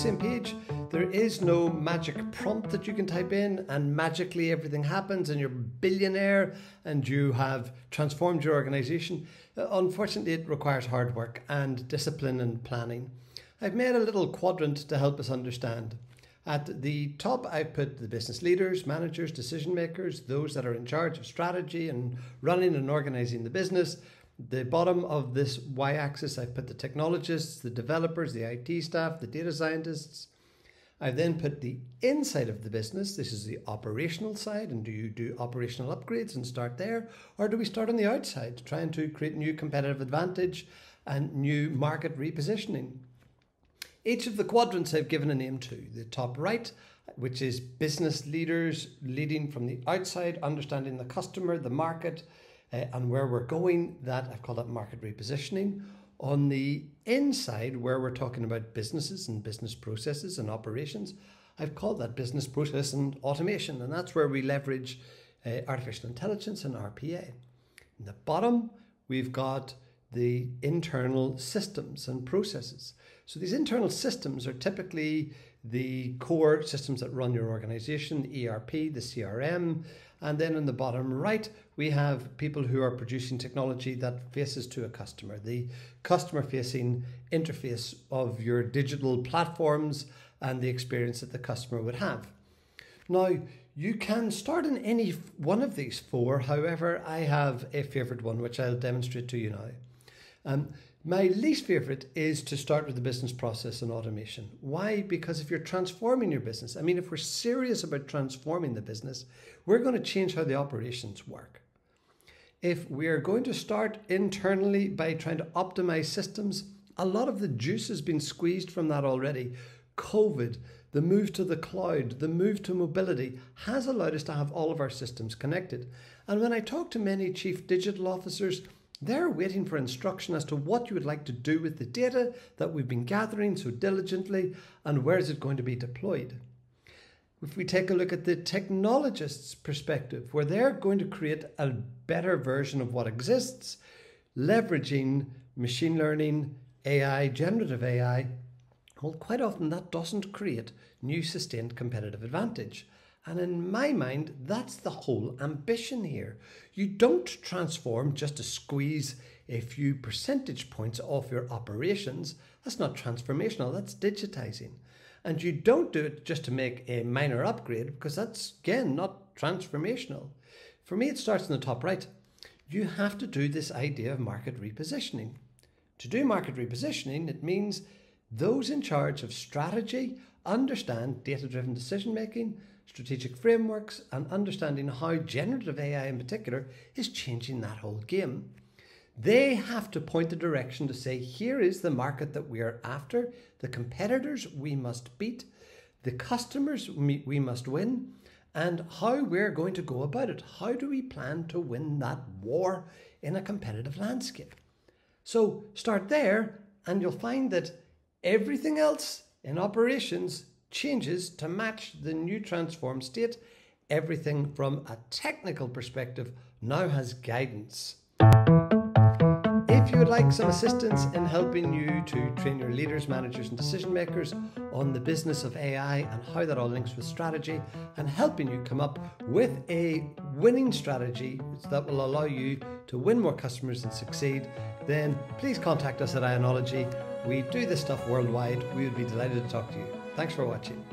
same page. There is no magic prompt that you can type in and magically everything happens and you're a billionaire and you have transformed your organization. Unfortunately, it requires hard work and discipline and planning. I've made a little quadrant to help us understand. At the top, I put the business leaders, managers, decision makers, those that are in charge of strategy and running and organizing the business. The bottom of this y-axis, I put the technologists, the developers, the IT staff, the data scientists. I then put the inside of the business. This is the operational side. And do you do operational upgrades and start there? Or do we start on the outside, trying to create new competitive advantage and new market repositioning? Each of the quadrants I've given a name to. The top right, which is business leaders leading from the outside, understanding the customer, the market, and where we're going. That I've called that market repositioning. On the inside, where we're talking about businesses and business processes and operations, I've called that business process and automation. And that's where we leverage artificial intelligence and RPA. In the bottom, we've got the internal systems and processes. So these internal systems are typically the core systems that run your organization, the ERP, the CRM. And then in the bottom right, we have people who are producing technology that faces to a customer, the customer-facing interface of your digital platforms and the experience that the customer would have. Now, you can start in any one of these four. However, I have a favorite one, which I'll demonstrate to you now. My least favorite is to start with the business process and automation. Why? Because if you're transforming your business, I mean, if we're serious about transforming the business, we're going to change how the operations work. If we're going to start internally by trying to optimize systems, a lot of the juice has been squeezed from that already. COVID, the move to the cloud, the move to mobility has allowed us to have all of our systems connected. And when I talk to many chief digital officers, they're waiting for instruction as to what you would like to do with the data that we've been gathering so diligently and where is it going to be deployed. If we take a look at the technologists' perspective, where they're going to create a better version of what exists, leveraging machine learning, AI, generative AI, well, quite often that doesn't create new sustained competitive advantage. And in my mind, that's the whole ambition here. You don't transform just to squeeze a few percentage points off your operations. That's not transformational, that's digitizing. And you don't do it just to make a minor upgrade, because that's, again, not transformational. For me, it starts in the top right. You have to do this idea of market repositioning. To do market repositioning, it means those in charge of strategy understand data-driven decision-making, strategic frameworks, and understanding how generative AI in particular is changing that whole game. They have to point the direction to say, here is the market that we are after, the competitors we must beat, the customers we must win, and how we're going to go about it. How do we plan to win that war in a competitive landscape? So start there, and you'll find that everything else in operations changes to match the new transformed state. Everything from a technical perspective now has guidance. If you would like some assistance in helping you to train your leaders, managers, and decision makers on the business of AI and how that all links with strategy, and helping you come up with a winning strategy that will allow you to win more customers and succeed, then please contact us at Ionology. We do this stuff worldwide. We would be delighted to talk to you. Thanks for watching.